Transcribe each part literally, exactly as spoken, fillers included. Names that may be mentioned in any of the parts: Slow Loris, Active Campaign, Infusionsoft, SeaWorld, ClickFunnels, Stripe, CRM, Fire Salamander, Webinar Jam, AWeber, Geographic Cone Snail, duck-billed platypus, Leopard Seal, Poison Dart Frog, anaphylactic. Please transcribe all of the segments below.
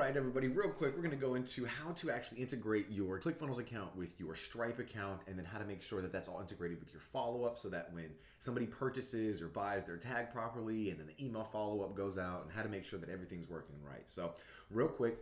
right, everybody, real quick, we're gonna go into how to actually integrate your ClickFunnels account with your Stripe account, and then how to make sure that that's all integrated with your follow-up, so that when somebody purchases or buys, they're tagged properly, and then the email follow-up goes out, and how to make sure that everything's working right. So real quick,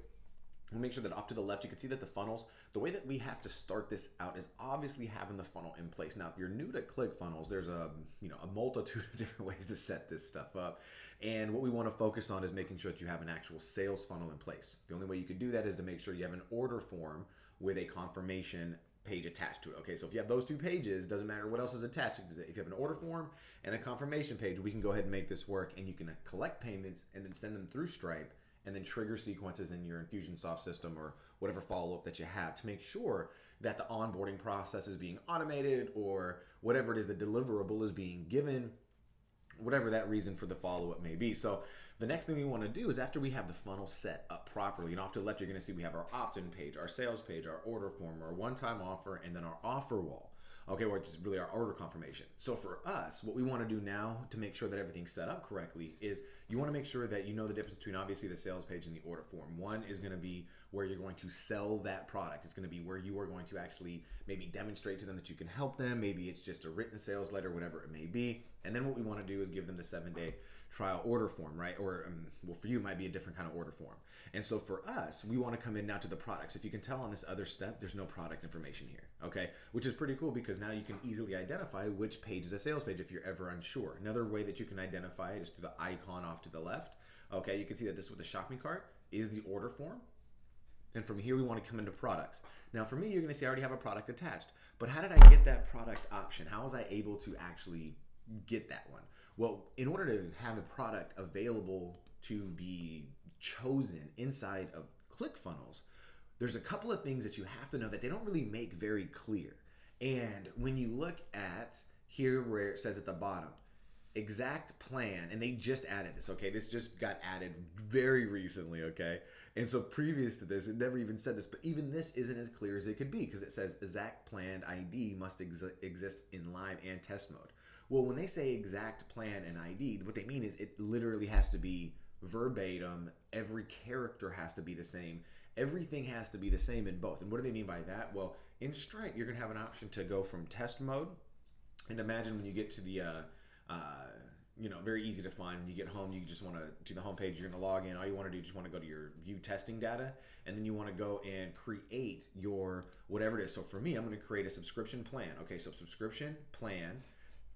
we'll make sure that off to the left, you can see that the funnels, the way that we have to start this out is obviously having the funnel in place. Now, if you're new to ClickFunnels, there's a, you know, a multitude of different ways to set this stuff up. And what we want to focus on is making sure that you have an actual sales funnel in place. The only way you could do that is to make sure you have an order form with a confirmation page attached to it. Okay, so if you have those two pages, doesn't matter what else is attached. If you have an order form and a confirmation page, we can go ahead and make this work, and you can collect payments and then send them through Stripe, and then trigger sequences in your Infusionsoft system or whatever follow-up that you have to make sure that the onboarding process is being automated, or whatever it is, the deliverable is being given, whatever that reason for the follow-up may be. So the next thing we want to do is, after we have the funnel set up properly, and off to the left, you're going to see we have our opt-in page, our sales page, our order form, our one-time offer, and then our offer wall. Okay, where it's really our order confirmation. So for us, what we want to do now to make sure that everything's set up correctly is you want to make sure that you know the difference between obviously the sales page and the order form. One is going to be where you're going to sell that product. It's going to be where you are going to actually maybe demonstrate to them that you can help them. Maybe it's just a written sales letter, whatever it may be. And then what we want to do is give them the seven day trial order form, right? Or um, well, for you, it might be a different kind of order form. And so for us, we want to come in now to the products. If you can tell on this other step, there's no product information here, okay? Which is pretty cool, because now you can easily identify which page is a sales page if you're ever unsure. Another way that you can identify it is through the icon off to the left. Okay, you can see that this with the shopping cart is the order form. And from here, we want to come into products. Now for me, you're gonna see I already have a product attached, but how did I get that product option? How was I able to actually get that one? Well, in order to have a product available to be chosen inside of ClickFunnels, there's a couple of things that you have to know that they don't really make very clear. And when you look at here where it says at the bottom, exact plan, and they just added this, okay? This just got added very recently, okay? And so previous to this, it never even said this, but even this isn't as clear as it could be, because it says exact plan I D must ex exist in live and test mode. Well, when they say exact plan and I D, what they mean is it literally has to be verbatim. Every character has to be the same. Everything has to be the same in both. And what do they mean by that? Well, in Stripe, you're gonna have an option to go from test mode, and imagine when you get to the, uh, uh, you know, very easy to find, when you get home, you just wanna do the home page, you're gonna log in, all you wanna do, you just wanna go to your view testing data, and then you wanna go and create your, whatever it is. So for me, I'm gonna create a subscription plan. Okay, so subscription plan,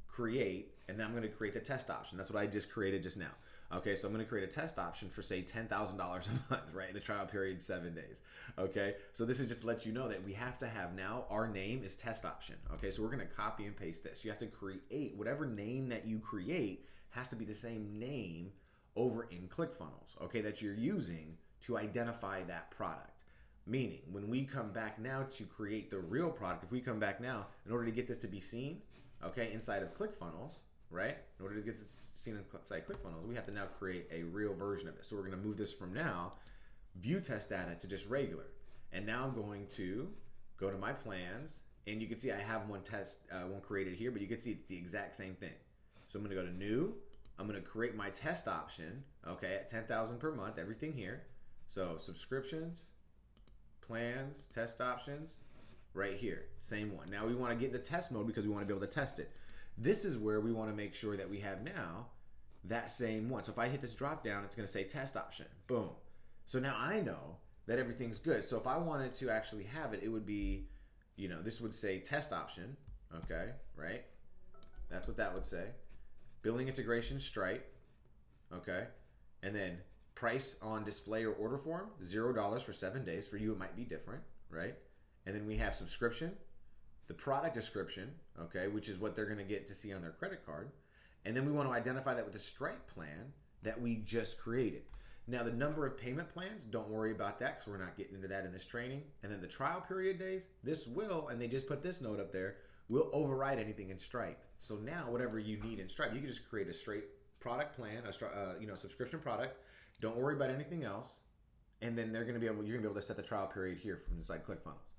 create, and then I'm gonna create the test option. That's what I just created just now. Okay, so I'm gonna create a test option for, say, ten thousand dollars a month, right? The trial period, seven days, okay? So this is just to let you know that we have to have now, our name is test option, okay? So we're gonna copy and paste this. You have to create, whatever name that you create has to be the same name over in ClickFunnels, okay, that you're using to identify that product. Meaning, when we come back now to create the real product, if we come back now, in order to get this to be seen, okay, inside of ClickFunnels, right? In order to get this seen inside ClickFunnels, we have to now create a real version of this. So we're gonna move this from now, view test data, to just regular. And now I'm going to go to my plans, and you can see I have one test, uh, one created here, but you can see it's the exact same thing. So I'm gonna go to new, I'm gonna create my test option, okay, at ten thousand per month, everything here. So subscriptions, plans, test options, right here, same one. Now we wanna get into test mode because we wanna be able to test it. This is where we wanna make sure that we have now that same one. So if I hit this drop down, it's gonna say test option, boom. So now I know that everything's good. So if I wanted to actually have it, it would be, you know, this would say test option, okay, right? That's what that would say. Billing integration Stripe, okay? And then price on display or order form, zero dollars for seven days. For you, it might be different, right? And then we have subscription, the product description, okay, which is what they're gonna get to see on their credit card. And then we wanna identify that with the Stripe plan that we just created. Now the number of payment plans, don't worry about that because we're not getting into that in this training. And then the trial period days, this will, and they just put this note up there, will override anything in Stripe. So now whatever you need in Stripe, you can just create a straight product plan, a uh, you know, subscription product, don't worry about anything else. And then they're gonna be able, you're gonna be able to set the trial period here from inside ClickFunnels.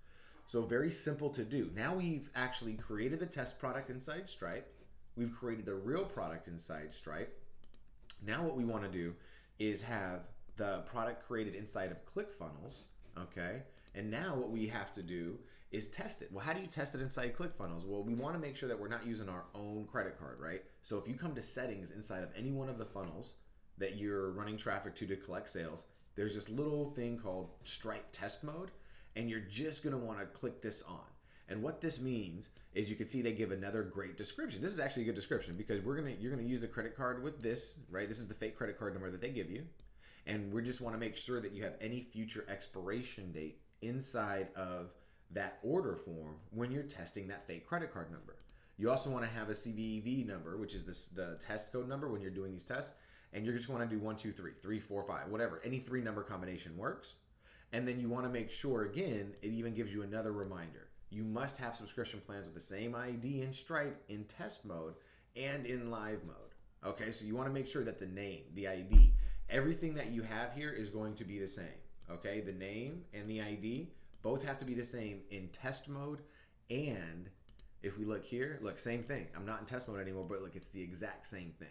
So very simple to do. Now we've actually created the test product inside Stripe. We've created the real product inside Stripe. Now what we want to do is have the product created inside of ClickFunnels, okay? And now what we have to do is test it. Well, how do you test it inside ClickFunnels? Well, we wanna make sure that we're not using our own credit card, right? So if you come to settings inside of any one of the funnels that you're running traffic to to collect sales, there's this little thing called Stripe test mode, and you're just gonna wanna click this on. And what this means is you can see they give another great description. This is actually a good description because we're gonna, you're gonna use the credit card with this, right? This is the fake credit card number that they give you. And we just wanna make sure that you have any future expiration date inside of that order form when you're testing that fake credit card number. You also wanna have a C V V number, which is this, the test code number when you're doing these tests. And you're just wanna do one, two, three, three, four, five, whatever. Any three number combination works. And then you wanna make sure, again, it even gives you another reminder. You must have subscription plans with the same I D in Stripe in test mode and in live mode. Okay, so you wanna make sure that the name, the I D, everything that you have here is going to be the same, okay? The name and the I D both have to be the same in test mode, and if we look here, look, same thing. I'm not in test mode anymore, but look, it's the exact same thing.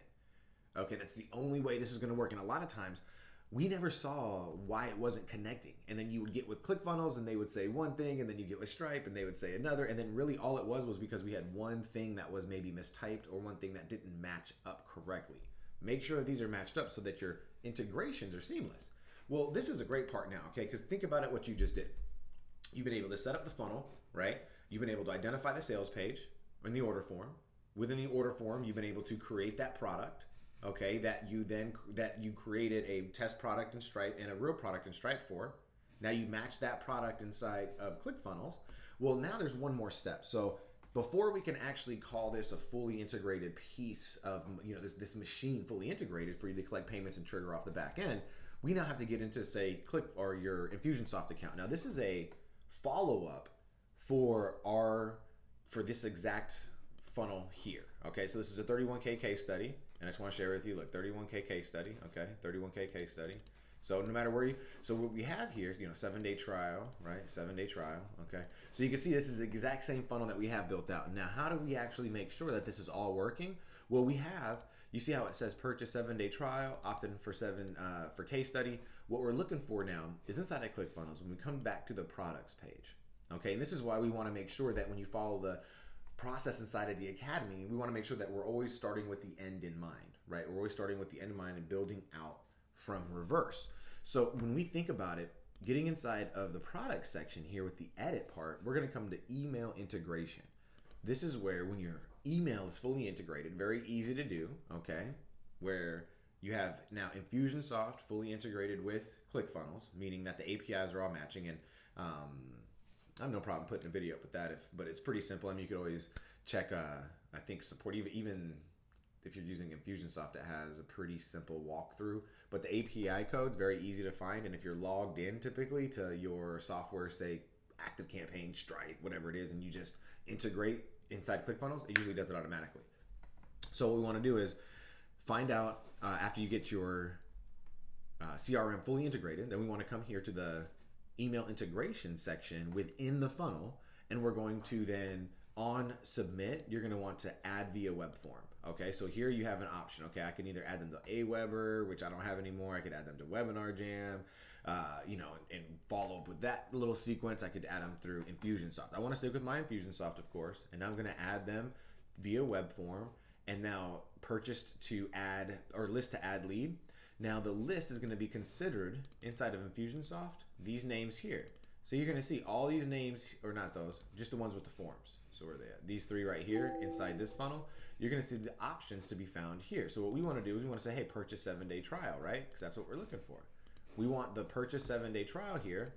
Okay, that's the only way this is gonna work, and a lot of times, we never saw why it wasn't connecting. And then you would get with ClickFunnels and they would say one thing, and then you get with Stripe and they would say another. And then really all it was was because we had one thing that was maybe mistyped or one thing that didn't match up correctly. Make sure that these are matched up so that your integrations are seamless. Well, this is a great part now, okay? Because think about it, what you just did. You've been able to set up the funnel, right? You've been able to identify the sales page in the order form. Within the order form, you've been able to create that product. Okay, that you then that you created a test product in Stripe and a real product in Stripe for. Now you match that product inside of ClickFunnels. Well, now there's one more step. So before we can actually call this a fully integrated piece of, you know, this, this machine fully integrated for you to collect payments and trigger off the back end, we now have to get into, say, Click or your Infusionsoft account. Now this is a follow-up for our for this exact funnel here. Okay, so this is a thirty-one K case study. And I just want to share with you, look, thirty-one K case study, okay, thirty-one K case study. So no matter where you, so what we have here, you know, seven day trial, right? Seven day trial, okay? So you can see this is the exact same funnel that we have built out. Now, how do we actually make sure that this is all working? Well, we have, you see how it says purchase seven day trial, opt in for seven, uh, for case study. What we're looking for now is inside of ClickFunnels, when we come back to the products page, okay? And this is why we want to make sure that when you follow the process inside of the academy, we want to make sure that we're always starting with the end in mind, right? We're always starting with the end in mind and building out from reverse. So when we think about it, getting inside of the product section here with the edit part, we're going to come to email integration. This is where when your email is fully integrated, very easy to do, okay, where you have now Infusionsoft fully integrated with ClickFunnels, meaning that the A P Is are all matching, and um, I have no problem putting a video up with that, if, but it's pretty simple. I mean, you could always check, uh, I think, support, even, even if you're using Infusionsoft, it has a pretty simple walkthrough. But the A P I code is very easy to find, and if you're logged in typically to your software, say, Active Campaign, Stripe, whatever it is, and you just integrate inside ClickFunnels, it usually does it automatically. So what we want to do is find out, uh, after you get your uh, C R M fully integrated, then we want to come here to the email integration section within the funnel, and we're going to then on submit, you're going to want to add via web form. Okay, so here you have an option. Okay, I can either add them to AWeber, which I don't have anymore. I could add them to Webinar Jam, uh, you know, and, and follow up with that little sequence. I could add them through Infusionsoft. I want to stick with my Infusionsoft, of course, and I'm going to add them via web form, and now purchased to add or list to add lead. Now the list is gonna be considered inside of Infusionsoft, these names here. So you're gonna see all these names, or not those, just the ones with the forms. So where are they at? These three right here inside this funnel, you're gonna see the options to be found here. So what we wanna do is we wanna say, hey, purchase seven day trial, right? Because that's what we're looking for. We want the purchase seven day trial here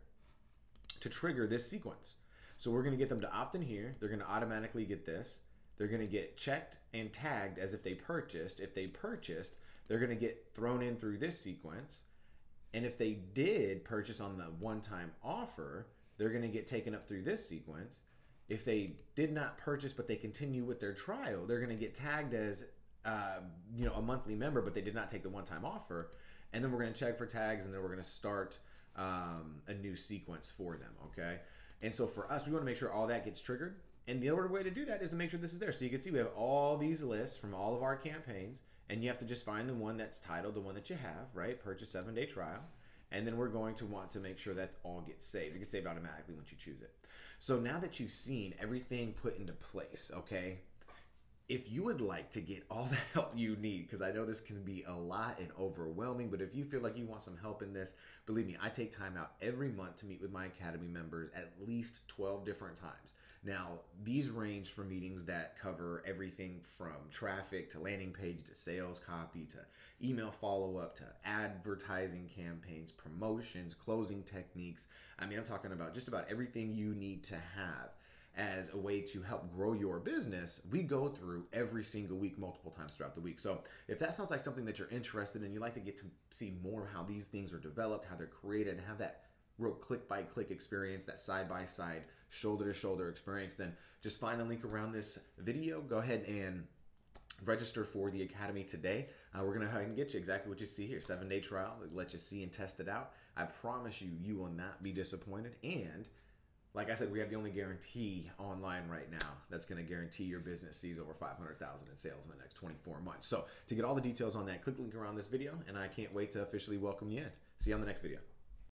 to trigger this sequence. So we're gonna get them to opt in here. They're gonna automatically get this. They're gonna get checked and tagged as if they purchased. If they purchased, they're gonna get thrown in through this sequence. And if they did purchase on the one-time offer, they're gonna get taken up through this sequence. If they did not purchase, but they continue with their trial, they're gonna get tagged as uh, you know, a monthly member, but they did not take the one-time offer. And then we're gonna check for tags, and then we're gonna start um, a new sequence for them, okay? And so for us, we wanna make sure all that gets triggered. And the other way to do that is to make sure this is there. So you can see we have all these lists from all of our campaigns, and you have to just find the one that's titled, the one that you have, right? Purchase seven-day trial. And then we're going to want to make sure that all gets saved. It gets saved automatically once you choose it. So now that you've seen everything put into place, okay, if you would like to get all the help you need, because I know this can be a lot and overwhelming, but if you feel like you want some help in this, believe me, I take time out every month to meet with my Academy members at least twelve different times. Now, these range from meetings that cover everything from traffic to landing page to sales copy to email follow-up to advertising campaigns, promotions, closing techniques. I mean, I'm talking about just about everything you need to have as a way to help grow your business. We go through every single week, multiple times throughout the week. So if that sounds like something that you're interested in, you like to get to see more how these things are developed, how they're created, and have that real click-by-click experience, that side-by-side, shoulder-to-shoulder experience, then just find the link around this video. Go ahead and register for the Academy today. Uh, we're gonna go ahead and get you exactly what you see here. Seven-day trial, let you see and test it out. I promise you, you will not be disappointed. And like I said, we have the only guarantee online right now that's going to guarantee your business sees over five hundred thousand dollars in sales in the next twenty-four months. So to get all the details on that, click the link around this video, and I can't wait to officially welcome you in. See you on the next video.